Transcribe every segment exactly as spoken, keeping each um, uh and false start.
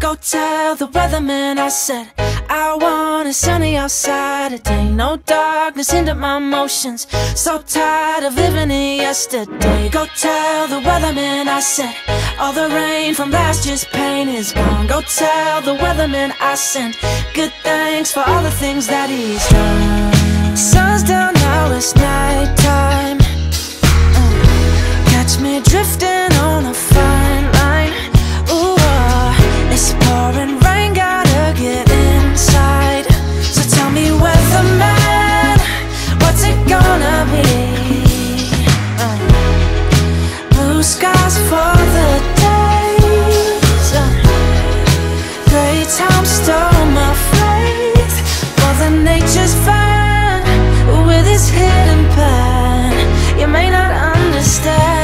Go tell the weatherman I said I want it sunny outside. It ain't no darkness into my motions, so tired of living in yesterday. Go tell the weatherman I said all the rain from last year's pain is gone. Go tell the weatherman I sent good thanks for all the things that he's done. Sun's down now, it's night time. uh, Catch me drifting on a fine line. Ooh, uh, it's pouring rain, gotta get inside. So tell me, weatherman, what's it gonna be? Uh, blue skies for the days. Uh, Grey time stole my faith. Mother nature's fine with its hidden pain. You may not understand.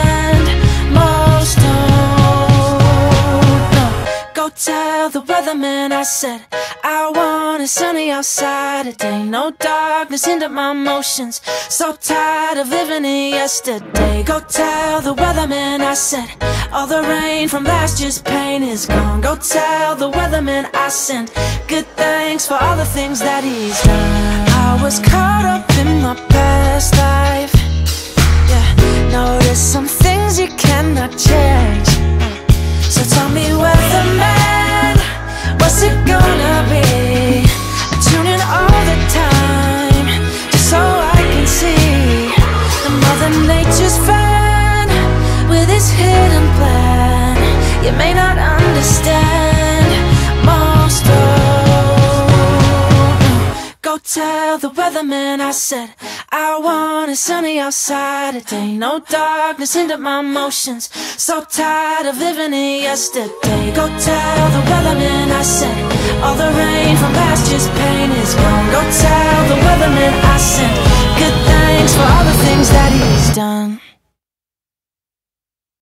Tell the weatherman I said I want it sunny outside. It ain't no darkness into my motions, so tired of living in yesterday. Go tell the weatherman I said all the rain from last year's pain is gone. Go tell the weatherman I sent good thanks for all the things that he's done. I was caught up in my past life. Yeah, notice some things you cannot change. So tell me, weatherman, what's it gonna be? I tune in all the time just so I can see the Mother Nature's fun with its hidden plan. You may not understand most of. Go tell the weatherman I said I want it sunny outside. It ain't no darkness into my motions, so tired of living in yesterday. Go tell the weatherman I said all the rain from last year's pain is gone. Go tell